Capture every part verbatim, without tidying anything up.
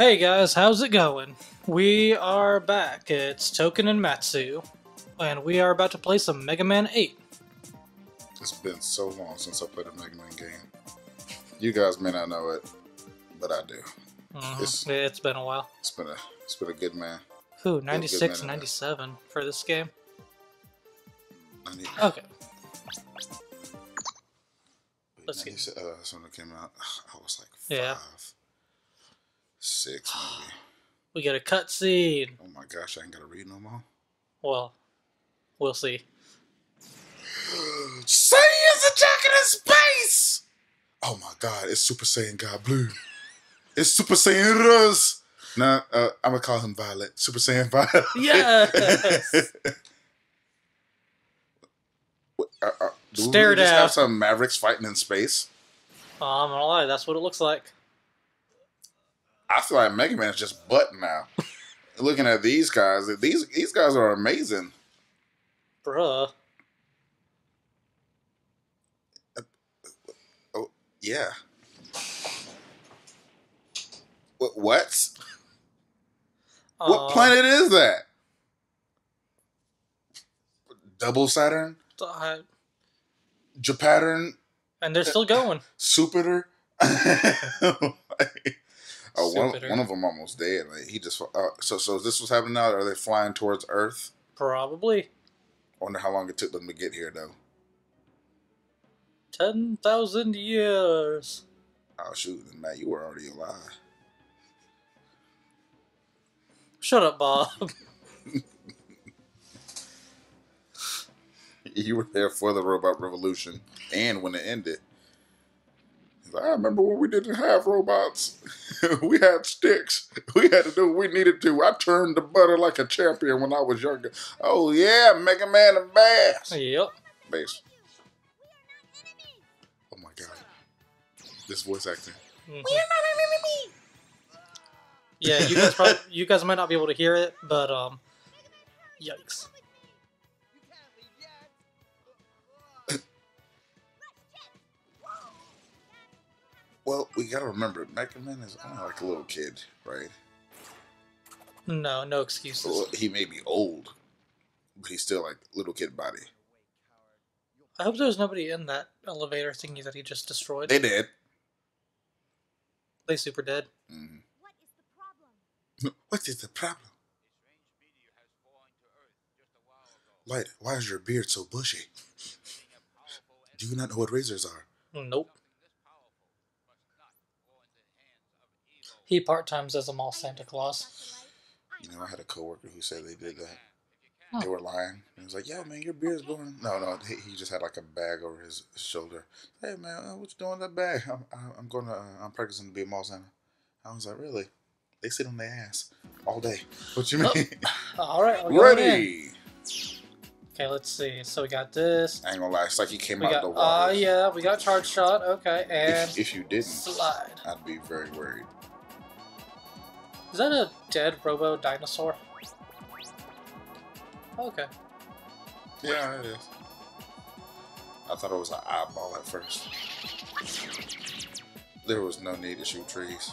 Hey guys, how's it going? We are back. It's Token and Mattsu, and we are about to play some Mega Man eight. It's been so long since I played a Mega Man game. You guys may not know it, but I do. Mm-hmm. It's, it's been a while. It's been a it's been a good man. Ooh, ninety-six, ninety-seven for this game. ninety-nine. Okay. Let's get. Uh, that's when it came out. I was like five. Yeah. Six, maybe. We got a cutscene. Oh my gosh, I ain't gotta read no more. Well, we'll see. Saiyan's a jacket in space! Oh my god, it's Super Saiyan God Blue. It's Super Saiyan Rose. Nah, uh, I'm gonna call him Violet. Super Saiyan Violet. Yes! uh, uh, do Stare we just down. Have some Mavericks fighting in space? Oh, I'm gonna lie, that's what it looks like. I feel like Mega Man is just butt now. Looking at these guys, these these guys are amazing, bruh. Uh, oh yeah. What? What? Uh, what planet is that? Double Saturn. Uh, Japattern. And they're still going. Supiter. Oh, one, one of them almost dead. Like, he just uh, so so. This was happening now. Are they flying towards Earth? Probably. I wonder how long it took them to get here, though. Ten thousand years. Oh shoot, Matt, you were already alive. Shut up, Bob. You were there for the robot revolution and when it ended. I remember when we didn't have robots. We had sticks. We had to do what we needed to. I turned the butter like a champion when I was younger. Oh, yeah, Mega Man and Bass. Yep. Bass. Oh, my God. This voice acting. Mm-hmm. We are not enemies. Yeah, you guys, probably, you guys might not be able to hear it, but, um, yikes. Well, we gotta remember, Mega Man is only like a little kid, right? No, no excuses. Well, he may be old, but he's still like little kid body. I hope there was nobody in that elevator thingy that he just destroyed. They did. They super dead. Mm-hmm. What is the problem? What is the problem? Light, why is your beard so bushy? Do you not know what razors are? Nope. He part-times as a mall Santa Claus. You know, I had a coworker who said they did that. Oh. They were lying. He was like, yo, man, your beard's blowing. No, no, he just had like a bag over his shoulder. Hey, man, what you doing with that bag? I'm, I'm going to, uh, I'm practicing to be a mall Santa. I was like, really? They sit on their ass all day. What you mean? Oh. All right, we're going ready. In. Okay, let's see. So we got this. I ain't gonna lie, it's like he came we out got, the wall. Oh, uh, yeah, we got charge shot. Okay, and if, if you didn't slide, I'd be very worried. Is that a dead robo dinosaur? Okay. Yeah, it is. I thought it was an eyeball at first. There was no need to shoot trees.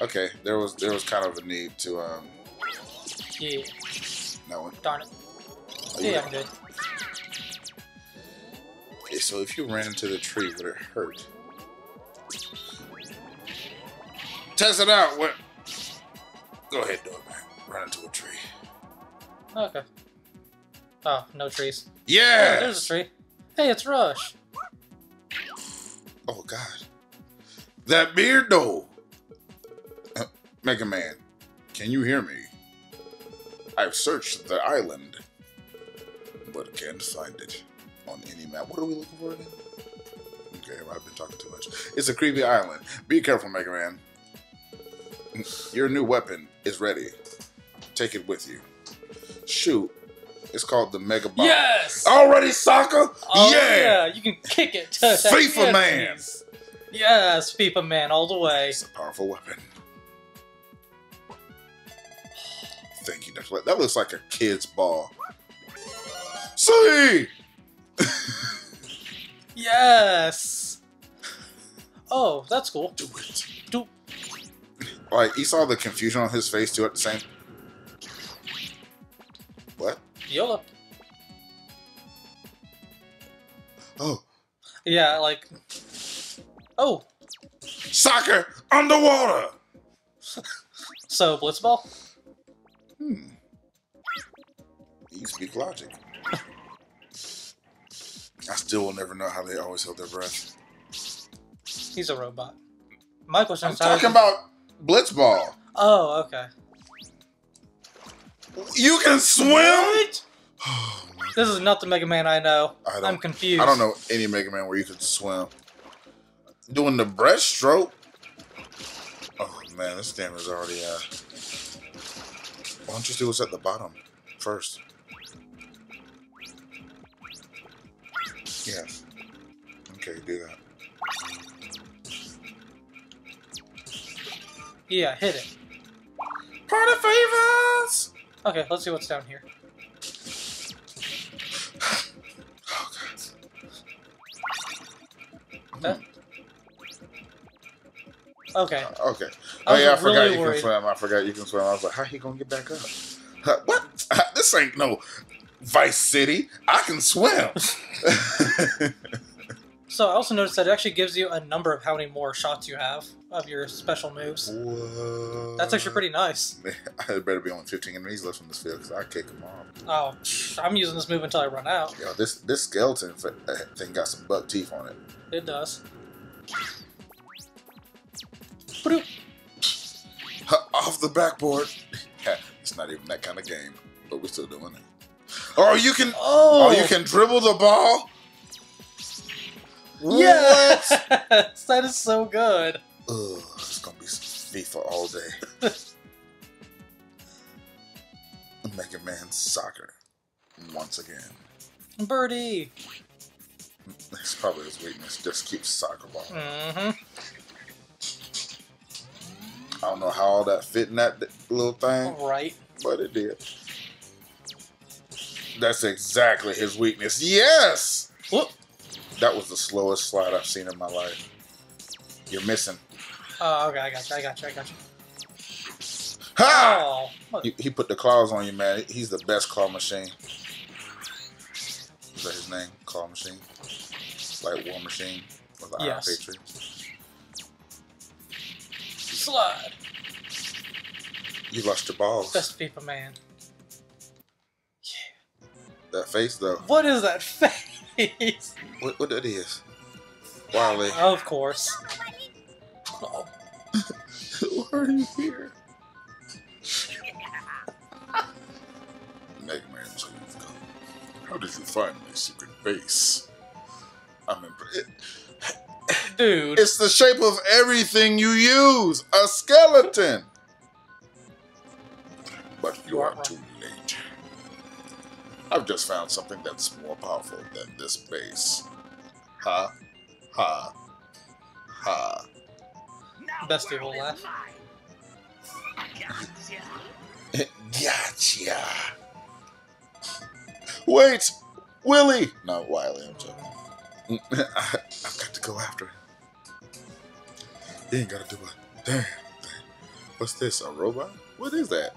Okay, there was there was kind of a need to um. Yeah. No one. Darn it. Oh, yeah, I'm good. Okay, so if you ran into the tree, would it hurt? Test it out. What? Go ahead, do it, man. Run into a tree. Okay. Oh, no trees. Yeah. Oh, there's a tree. Hey, it's Rush. Oh God. That beard though. Mega Man, can you hear me? I've searched the island, but can't find it on any map. What are we looking for again? Okay, well, I've been talking too much. It's a creepy island. Be careful, Mega Man. Your new weapon is ready. Take it with you. Shoot. It's called the Mega Ball. Yes! Already soccer? Oh, yeah! Yeah, you can kick it to FIFA Man! Yes, FIFA Man all the way. It's a powerful weapon. Thank you, Doctor. That looks like a kid's ball. See! Yes! Oh, that's cool. Do it. Do Like, he saw the confusion on his face, too, at the same... What? YOLO. Oh. Yeah, like... Oh! Soccer! Underwater! So, Blitzball? Hmm. You speak logic. I still will never know how they always hold their breath. He's a robot. My question is... I'm talking about... Blitzball. Oh, okay. You can swim? What? Oh, this is not the Mega Man I know. I I'm confused. I don't know any Mega Man where you can swim. Doing the breaststroke? Oh, man, this damage is already uh why don't you do what's at the bottom first? Yeah. Okay, do that. Yeah, hit it. Party favors! Okay, let's see what's down here. Oh, God. That? Okay. Uh, okay. Oh, yeah, I really forgot you worried. can swim. I forgot you can swim. I was like, how he gonna get back up? Huh, what? This ain't no Vice City. I can swim. So I also noticed that it actually gives you a number of how many more shots you have of your special moves. What? That's actually pretty nice. Man, I better be only fifteen enemies left on this field because I kick them off. Oh, I'm using this move until I run out. Yo, this this skeleton thing got some buck teeth on it. It does. Off the backboard. It's not even that kind of game, but we're still doing it. Or you can, oh, or you can dribble the ball. Yes! What? That is so good. Ugh, it's gonna be FIFA all day. Mega Man soccer. Once again. Birdie! That's probably his weakness. Just keep soccer ball. Mm-hmm. I don't know how all that fit in that little thing. Right. But it did. That's exactly his weakness. Yes! Whoop! That was the slowest slide I've seen in my life. You're missing. Oh, okay, I got you, I got you, I got you. Ha! Oh, he, he put the claws on you, man. He's the best claw machine. Is that his name? Claw machine? Like War Machine? With the yes. Iron Patriot? Slide! You lost your balls. Best FIFA man. Yeah. That face, though. What is that face? What, what that is? Wily. Oh, of course. Oh. Why are you here? Mega Man's going to come. How did you find my secret base? I'm impressed. Dude. It's the shape of everything you use. A skeleton. But you, you are too late. I've just found something that's more powerful than this base. Ha, ha, ha. Best people laugh. Gotcha. Wait, Willie. No, Wily. I'm joking. I, I've got to go after him. He ain't gotta do a damn thing. What's this? A robot? What is that?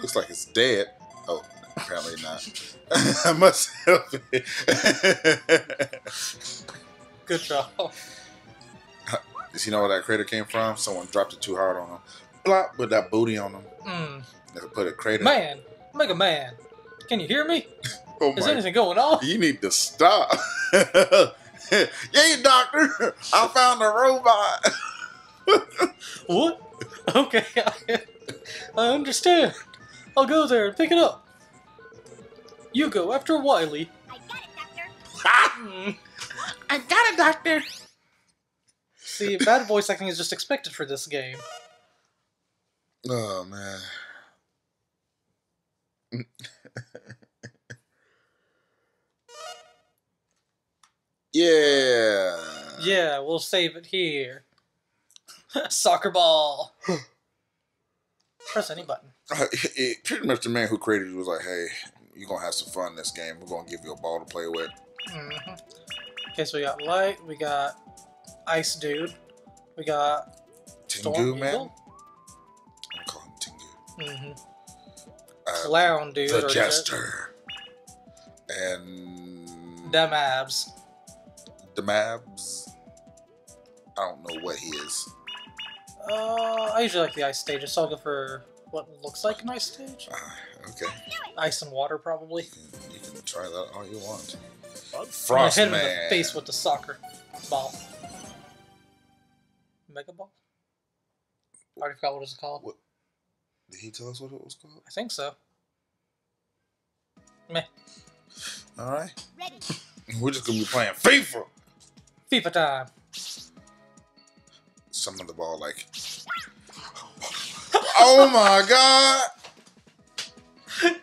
Looks like it's dead. Oh. Apparently not. I must help it. Good job. You know where that crater came from? Someone dropped it too hard on him. Plop, put that booty on him. Mm. Never put a crater. Man, Mega Man, can you hear me? Oh, is anything going on? You need to stop. Yeah, doctor. I found a robot. What? Okay, I, I understand. I'll go there and pick it up. You go after Wily. I got it, Doctor. Ah! I got it, Doctor. See, bad voice acting is just expected for this game. Oh, man. Yeah. Yeah, we'll save it here. Soccer ball. Press any button. Uh, it, it, pretty much the man who created it was like, hey, you're going to have some fun in this game. We're going to give you a ball to play with. Mm-hmm. Okay, so we got Light. We got Ice Dude. We got Storm Tingu, man. Eagle. I'm calling him Tingu. Mm-hmm. Uh, Clown Dude. The Jester. It? And... The Mabs. The Mabs. I don't know what he is. Uh, I usually like the ice stage, so I'll go for what looks like an ice stage. Uh, okay. Ice and water, probably. You can, you can try that all you want. Frostman. Hit him in the face with the soccer ball. Mega ball? I already forgot what it was called. What? Did he tell us what it was called? I think so. Meh. Alright. We're just going to be playing FIFA! FIFA time! Summon the ball like... Oh my god!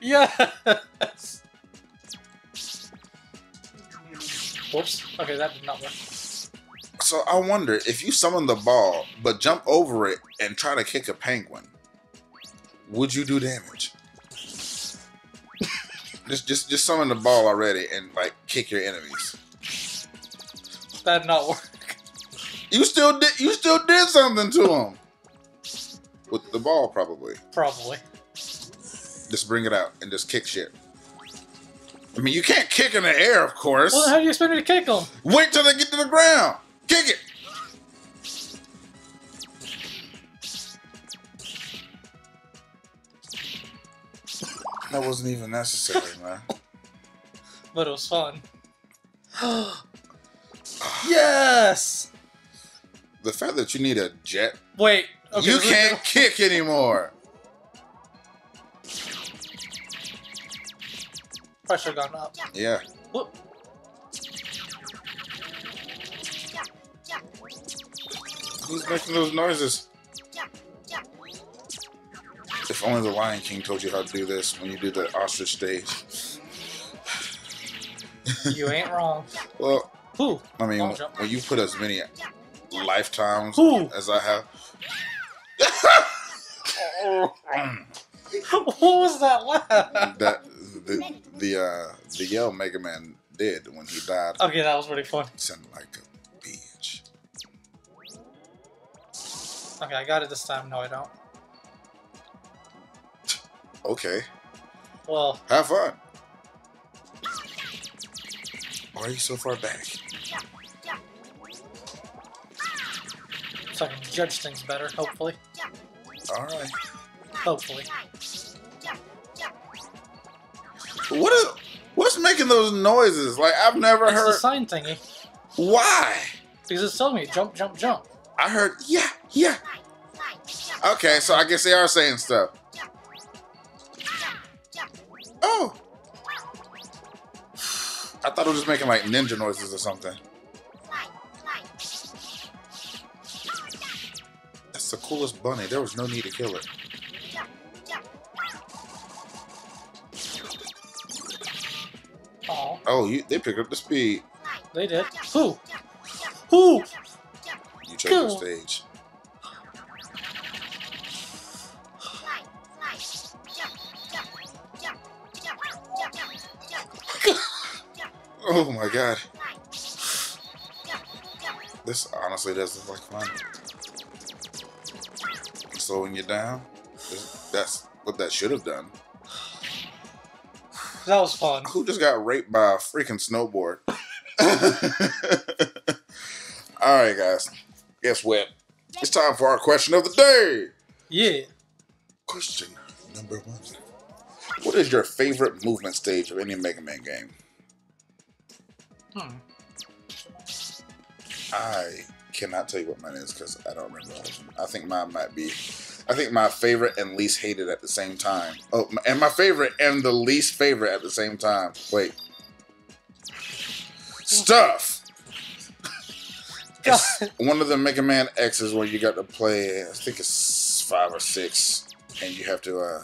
Yes! Whoops. Okay, that did not work. So I wonder, if you summon the ball, but jump over it and try to kick a penguin, would you do damage? Just, just, just summon the ball already and like kick your enemies. That did not work. You still did. You still did something to him with the ball, probably. Probably. Just bring it out and just kick shit. I mean, you can't kick in the air, of course. Well, how do you expect me to kick them? Wait till they get to the ground. Kick it. That wasn't even necessary, man. But it was fun. Yes. The fact that you need a jet. Wait. Okay, you can't kick anymore. Pressure gone up. Yeah. Whoop. Who's making those noises? If only the Lion King told you how to do this when you do the ostrich stage. You ain't wrong. Well, Ooh. I mean, when, when you put as many lifetimes Ooh. as I have. What was that laugh? That the the uh, the yell Mega Man did when he died. Okay, that was pretty fun. Sounded like a bitch. Okay, I got it this time. No, I don't. Okay. Well, have fun. Why are you so far back? So I can judge things better, hopefully. Alright. Hopefully. What is, what's making those noises? Like, I've never it's heard... It's the sign thingy. Why? Because it's telling me, jump, jump, jump. I heard, yeah, yeah. Okay, so I guess they are saying stuff. Oh! I thought it was just making, like, ninja noises or something. The coolest bunny. There was no need to kill it. Aww. Oh, you, they picked up the speed. They did. Who? Who? You chose cool. the stage. Oh my god. This honestly doesn't look like fun. Slowing you down. That's what that should have done. That was fun. Who just got raped by a freaking snowboard? Alright, guys. Guess what? It's time for our question of the day. Yeah. Question number one. What is your favorite movement stage of any Mega Man game? Hmm. I... cannot tell you what mine is because I don't remember. I think mine might be. I think my favorite and least hated at the same time. Oh, and my favorite and the least favorite at the same time. Wait. Stuff. One of the Mega Man X's where you got to play. I think it's five or six, and you have to uh,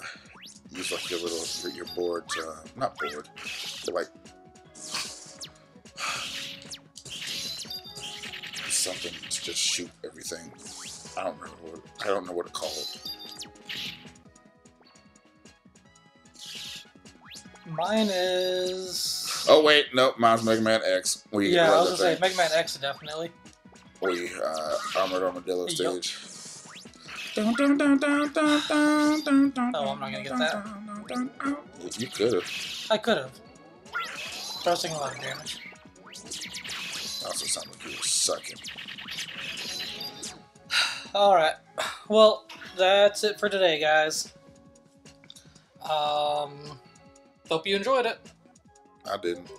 use like your little your board. To, uh, not board. But like. something to just shoot everything. I don't remember what, I don't know what it's called. Mine is... Oh wait, nope, mine's Mega Man X. We yeah, I was gonna thing. say Mega Man X definitely. We uh, Armored Armadillo stage. Yep. Oh, I'm not gonna get that. You could've. I could've. I was taking a lot of damage. Also sounded like you were sucking. Alright. Well, that's it for today, guys. Um... Hope you enjoyed it. I didn't.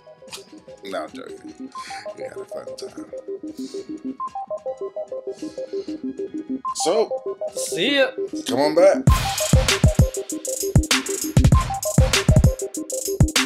No, I'm joking. We had a fun time. So, see ya. Come on back.